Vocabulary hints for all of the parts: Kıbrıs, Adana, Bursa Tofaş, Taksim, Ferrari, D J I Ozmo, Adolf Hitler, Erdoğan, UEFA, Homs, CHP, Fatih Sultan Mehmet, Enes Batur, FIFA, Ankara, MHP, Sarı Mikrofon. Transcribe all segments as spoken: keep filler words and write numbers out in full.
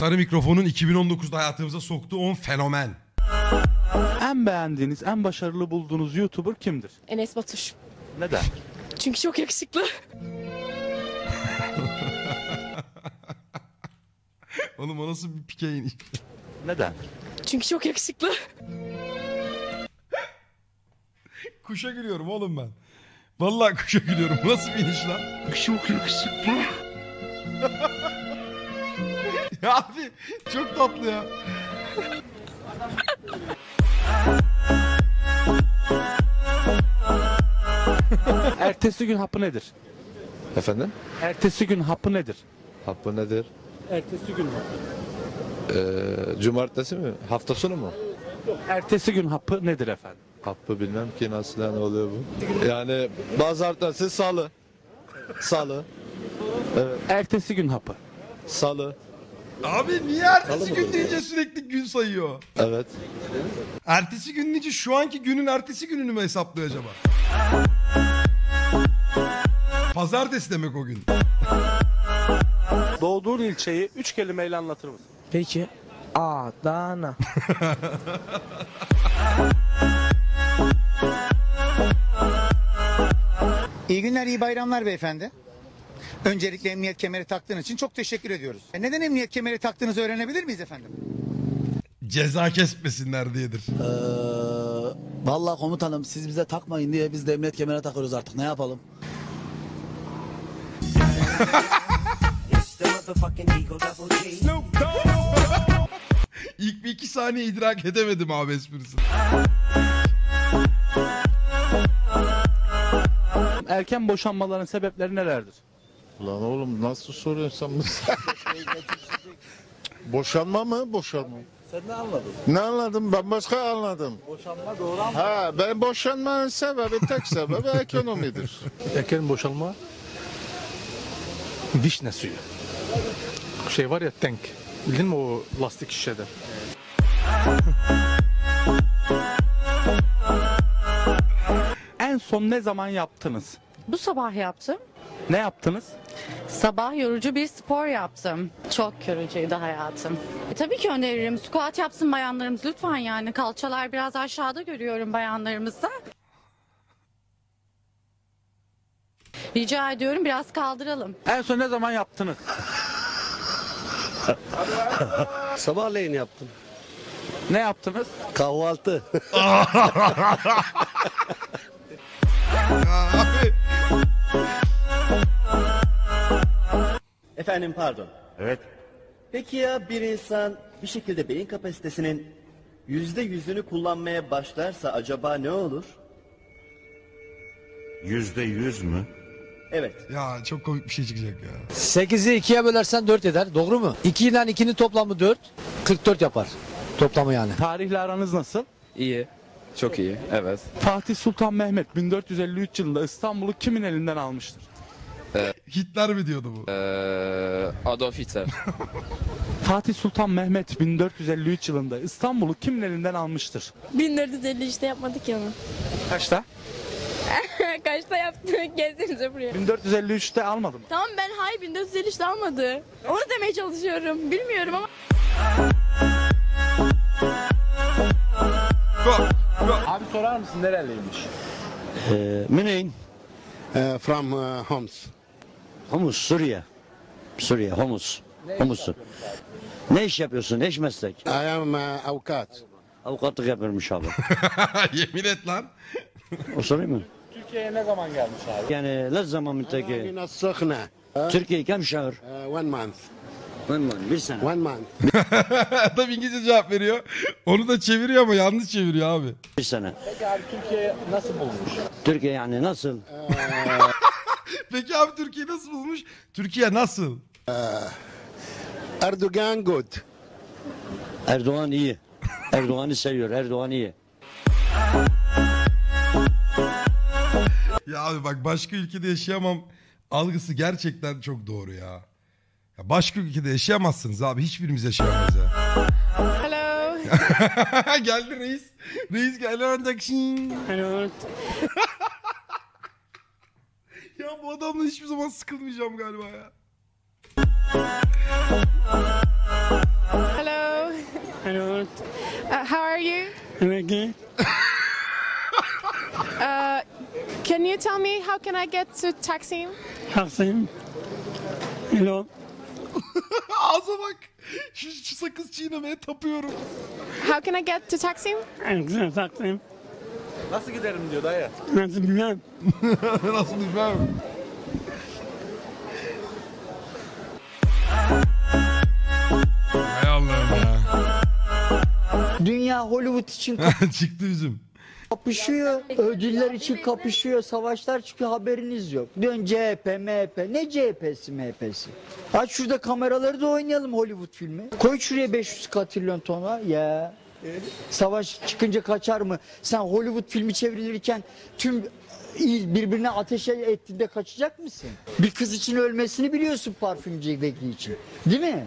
Sarı mikrofonun iki bin on dokuzda hayatımıza soktuğu on fenomen. En beğendiğiniz, en başarılı bulduğunuz YouTuber kimdir? Enes Batur. Neden? Çünkü çok yakışıklı. Oğlum o nasıl bir pike iniş? Neden? Çünkü çok yakışıklı. Kuşa gülüyorum oğlum ben. Vallahi kuşa gülüyorum. Nasıl bir iniş lan? Çok yakışıklı. Ya abi çok tatlı ya. Ertesi gün hapı nedir? Efendim? Ertesi gün hapı nedir? Hapı nedir? Ertesi gün mü? Ee, cumartesi mi? Hafta sonu mu? Yok. Ertesi gün hapı nedir efendim? Hapı bilmem ki nasıl yani oluyor bu. Yani bazı ertesi salı. Salı. Evet. Ertesi gün hapı. Salı. Abi niye ertesi gün deyince sürekli gün sayıyor? Evet. Ertesi gün deyince şu anki günün ertesi gününü mü hesaplıyor acaba? Pazartesi demek o gün. Doğduğun ilçeyi üç kelimeyle anlatır mısın? Peki. Adana. İyi günler, iyi bayramlar beyefendi. Öncelikle emniyet kemeri taktığın için çok teşekkür ediyoruz. E neden emniyet kemeri taktığınızı öğrenebilir miyiz efendim? Ceza kesmesinler diyedir. Ee, vallahi komutanım siz bize takmayın diye biz de emniyet kemeri takıyoruz artık. Ne yapalım? İlk bir iki saniye idrak edemedim abi esprisini. Erken boşanmaların sebepleri nelerdir? Lan oğlum nasıl soruyorsun sen? Boşanma mı? Boşanma. Sen ne anladın? Ne anladım? Ben başka anladım. Boşanma doğru anladın. Ha, ben boşanmanın sebebi tek sebebi ekonomidir. Erken boşanma vişne suyu. Şey var ya tank. Bildin mi o lastik şişede? En son ne zaman yaptınız? Bu sabah yaptım. Ne yaptınız? Sabah yorucu bir spor yaptım. Çok yorucuydu hayatım. E, tabii ki öneririm. Squat yapsın bayanlarımız lütfen yani. Kalçalar biraz aşağıda görüyorum bayanlarımızda. Rica ediyorum biraz kaldıralım. En son ne zaman yaptınız? Sabahleyin yaptım. Ne yaptınız? Kahvaltı. Efendim pardon. Evet. Peki ya bir insan bir şekilde beyin kapasitesinin yüzde yüzünü kullanmaya başlarsa acaba ne olur? Yüzde yüz mü? Evet. Ya çok komik bir şey çıkacak ya. sekizi ikiye bölersen dört eder. Doğru mu? iki ile ikinin toplamı dört. kırk dört yapar. Toplamı yani. Tarihle aranız nasıl? İyi. Çok iyi. Evet. Fatih Sultan Mehmet bin dört yüz elli üç yılında İstanbul'u kimin elinden almıştır? Ee, Hitler mi diyordu bu? Ee, Adolf Hitler. Fatih Sultan Mehmet bin dört yüz elli üç yılında İstanbul'u kimin elinden almıştır? bin dört yüz elli üçte yapmadık ya mı? Kaçta? Kaçta yaptık? Gelsenize buraya. bin dört yüz elli üçte almadı mı? Tamam ben hayır bin dört yüz elli üçte almadı. Onu demeye çalışıyorum. Bilmiyorum ama. Abi sorar mısın nereliymiş? Ee, Müney'in. Uh, from uh, Homs. Homs, Suriye. Suriye, Homs. Homs'u. Ne iş yapıyorsun? Ne iş meslek? I am uh, avukat. Avukatlık yapıyormuş abi. Yemin et lan. O sorayım mı? Türkiye'ye ne zaman gelmiş abi? Yani ne zaman mütteki? Türkiye'ye kaç şehir? Uh, one month. One month, bir sene. One month. Adam İngilizce cevap veriyor. Onu da çeviriyor ama yanlış çeviriyor abi. Bir sene. Peki abi Türkiye nasıl bulmuş? Türkiye yani nasıl? Peki abi Türkiye nasıl bulmuş? Türkiye nasıl? Erdoğan good. Erdoğan iyi. Erdoğan'ı seviyor. Erdoğan iyi. Ya abi bak başka ülkede yaşayamam algısı gerçekten çok doğru ya. Başka ülkede yaşayamazsınız abi. Hiçbirimiz yaşayamayız ya. Hello. Geldi reis. Reis geldi ancak şimdi. Hello. Ya bu adamla hiçbir zaman sıkılmayacağım galiba ya. Can you tell me how can I get to Taksim? Taksim. Hello. Ağza bak. Şu, şu sakız çiğnemeye tapıyorum. How can I get to Taksim? Taksim. Nasıl giderim diyor dayı. Nasıl bilmem. Nasıl bilmem. Hay Allah'ım ya. Dünya Hollywood için çıktı üzüm. Kapışıyor, ödüller için kapışıyor, savaşlar çıkıyor, haberiniz yok. Dön C H P, M H P, ne C H P'si, M H P'si? Aç şurada kameraları da oynayalım Hollywood filmi. Koy şuraya beş yüz katrilyon tona ya. Savaş çıkınca kaçar mı? Sen Hollywood filmi çevrilirken tüm il birbirine ateş ettiğinde kaçacak mısın? Bir kız için ölmesini biliyorsun parfümcüdeki için, değil mi?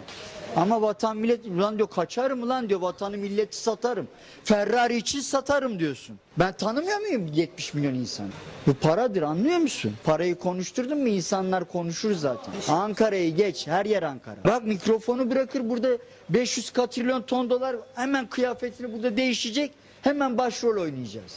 Ama vatan millet, ulan diyor kaçarım ulan diyor, vatanı milleti satarım. Ferrari için satarım diyorsun. Ben tanımıyor muyum yetmiş milyon insanı? Bu paradır, anlıyor musun? Parayı konuşturdun mu insanlar konuşur zaten. Ankara'yı geç, her yer Ankara. Bak mikrofonu bırakır burada beş yüz katrilyon ton dolar, hemen kıyafetini burada değişecek, hemen başrol oynayacağız.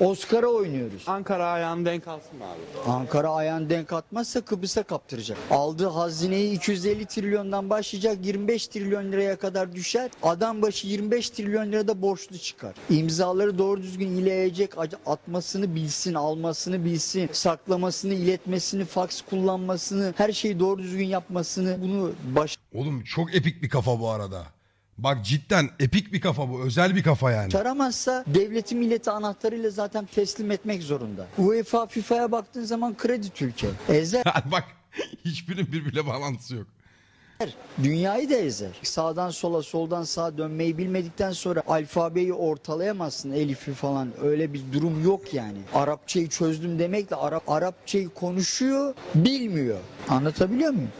Oscar'a oynuyoruz. Ankara ayağını denk alsın abi. Ankara ayağını denk atmazsa Kıbrıs'a kaptıracak. Aldığı hazineyi iki yüz elli trilyondan başlayacak, yirmi beş trilyon liraya kadar düşer. Adam başı yirmi beş trilyon lirada borçlu çıkar. İmzaları doğru düzgün ileyecek, atmasını bilsin, almasını bilsin, saklamasını, iletmesini, faks kullanmasını, her şeyi doğru düzgün yapmasını, bunu baş... Oğlum çok epik bir kafa bu arada. Bak cidden epik bir kafa bu, özel bir kafa yani. Çaramazsa devleti milleti anahtarıyla zaten teslim etmek zorunda. UEFA, FIFA'ya baktığın zaman kredi Türkiye. Ezer. Bak hiçbirinin birbirine bağlantısı yok. Dünyayı da ezer. Sağdan sola, soldan sağa dönmeyi bilmedikten sonra alfabeyi ortalayamazsın, elifi falan. Öyle bir durum yok yani. Arapçayı çözdüm demekle Arap Arapçayı konuşuyor, bilmiyor. Anlatabiliyor muyum?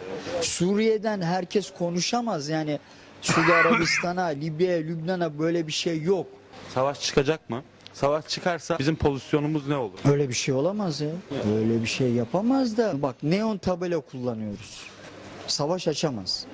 Suriye'den herkes konuşamaz yani. Suudi Arabistan'a, Libya'ya, Lübnan'a böyle bir şey yok. Savaş çıkacak mı? Savaş çıkarsa bizim pozisyonumuz ne olur? Öyle bir şey olamaz ya. Böyle bir şey yapamaz da. Bak neon tabela kullanıyoruz. Savaş açamaz.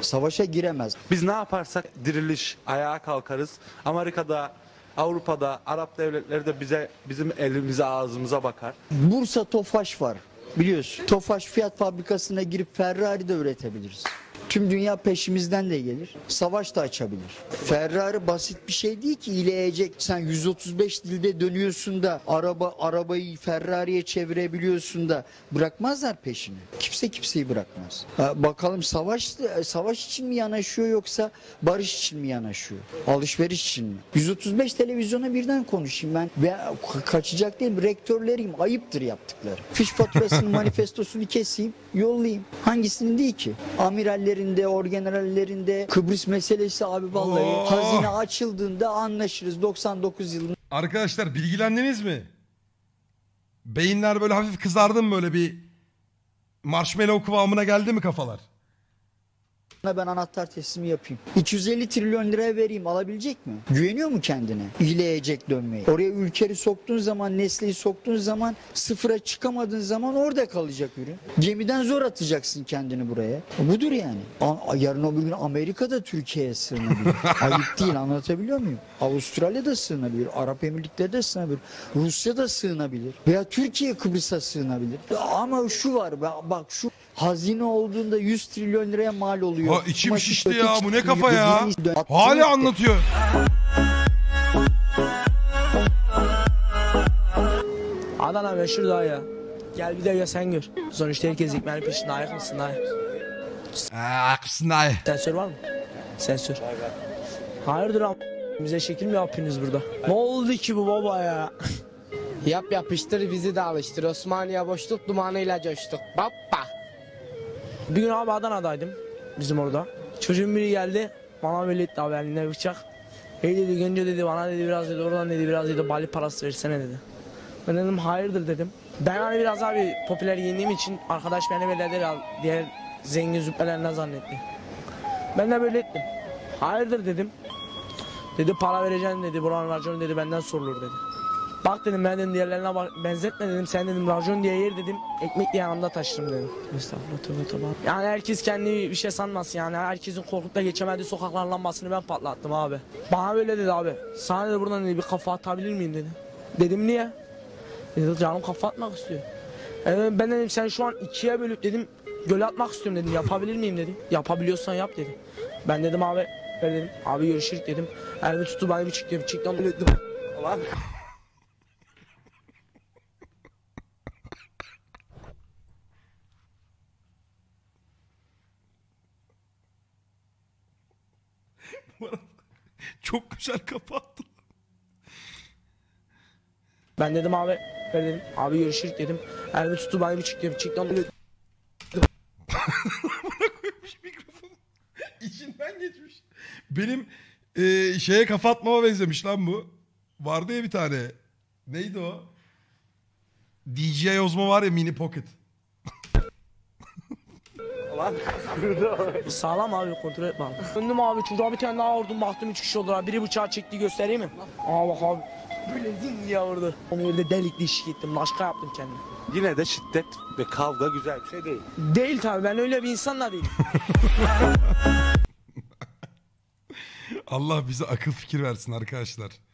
Savaşa giremez. Biz ne yaparsak diriliş, ayağa kalkarız. Amerika'da, Avrupa'da, Arap devletleri de bize, bizim elimize, ağzımıza bakar. Bursa Tofaş var biliyorsun. Tofaş Fiyat fabrikasına girip Ferrari de üretebiliriz. Tüm dünya peşimizden de gelir. Savaş da açabilir. Ferrari basit bir şey değil ki ileyecek. Sen yüz otuz beş dilde dönüyorsun da araba arabayı Ferrari'ye çevirebiliyorsun da bırakmazlar peşini. Kimse kimseyi bırakmaz. Ha, bakalım savaş savaş için mi yanaşıyor yoksa barış için mi yanaşıyor? Alışveriş için mi? yüz otuz beş televizyona birden konuşayım ben. Ve kaçacak değilim. Rektörlerim ayıptır yaptıkları. Fiş faturasının manifestosunu keseyim, yollayayım. Hangisinin değil ki? Amiralleri orgenerallerinde Kıbrıs meselesi abi vallahi. Oo. Hazine açıldığında anlaşırız doksan dokuz yılında. Arkadaşlar bilgilendiniz mi? Beyinler böyle hafif kızardı mı, böyle bir marshmallow kıvamına geldi mi kafalar? Ben anahtar teslimi yapayım. iki yüz elli trilyon liraya vereyim, alabilecek mi? Güveniyor mu kendine? İleyecek dönmeyi. Oraya ülkeri soktuğun zaman, nesleyi soktuğun zaman, sıfıra çıkamadığın zaman orada kalacak ürün. Gemiden zor atacaksın kendini buraya. Budur yani. Yarın o gün Amerika'da Türkiye'ye sığınabilir. Ayıp değil, anlatabiliyor muyum? Avustralya'da sığınabilir, Arap Emirlikleri de sığınabilir, Rusya'da sığınabilir veya Türkiye Kıbrıs'a sığınabilir. Ama şu var, bak şu hazine olduğunda yüz trilyon liraya mal oluyor. Aa, içim şişti ya, bu ne kafa ya? Hala anlatıyor. Adana meşhur daha ya. Gel bir de ya sen gör. Sonuçta herkes ekmeğinin peşinde, ayak mısın daha ya? Ayak mısın daha ya? Sensör var mı? Sensör. Hayırdır am... Bize şekil mi yapıyorsunuz burada? Ne oldu ki bu baba ya? Yap yapıştır bizi de alıştır. Osmaniye boşluk, dumanıyla coştuk. Baba. Bir gün abi Adana'daydım. Bizim orada. Çocuğun biri geldi. Bana böyle etti abi elinde bıçak. Hey dedi Gönce dedi bana dedi biraz dedi oradan dedi biraz dedi bali parası versene dedi. Ben dedim hayırdır dedim. Ben hani biraz abi popüler yendiğim için arkadaş beni böyle dedi diğer zengin züppelerine zannetti. Ben de böyle ettim. Hayırdır dedim. Dedi para vereceğim dedi buranın raconu dedi benden sorulur dedi. Bak dedim ben dedim diğerlerine bak, benzetme dedim sen dedim racon diye yer dedim ekmek diye anamda taşırım dedim. Yani herkes kendini bir şey sanmasın yani herkesin korkup da geçemediği sokakların lambasını ben patlattım abi. Bana böyle dedi abi sana dedi buradan dedi bir kafa atabilir miyim dedi. Dedim niye? Dedi canım kafa atmak istiyor. Yani ben dedim sen şu an ikiye bölüp dedim göle atmak istiyorum dedim. Yapabilir miyim dedim. Yapabiliyorsan yap dedim. Ben dedim abi ben dedim abi görüşürük dedim. Elimi tuttu bana bir çıktım. Çıktım dedim. Ulan. Çok güzel kapattı. Ben dedim abi ben dedim abi görüşürük dedim. Elimi tuttu bana bir çıktım. Çıktım dedim. Mikrofonu içinden geçmiş. Benim e, şeye kafa atmama benzemiş lan bu. Vardı ya bir tane. Neydi o? D J I Ozmo var ya, mini pocket. Lan. Sağlam abi, kontrol etme abi. Döndüm abi, çocuğa bir tane daha vurdum, baktım üç kişi oldu abi. Biri bıçağı çekti, göstereyim mi? Aa bak abi. Böyle zil diye vurdu. Onu öyle delikli işi gittim, başka yaptım kendimi. Yine de şiddet ve kavga güzel bir şey değil. Değil tabii, ben öyle bir insan da değilim. Allah bize akıl fikir versin arkadaşlar.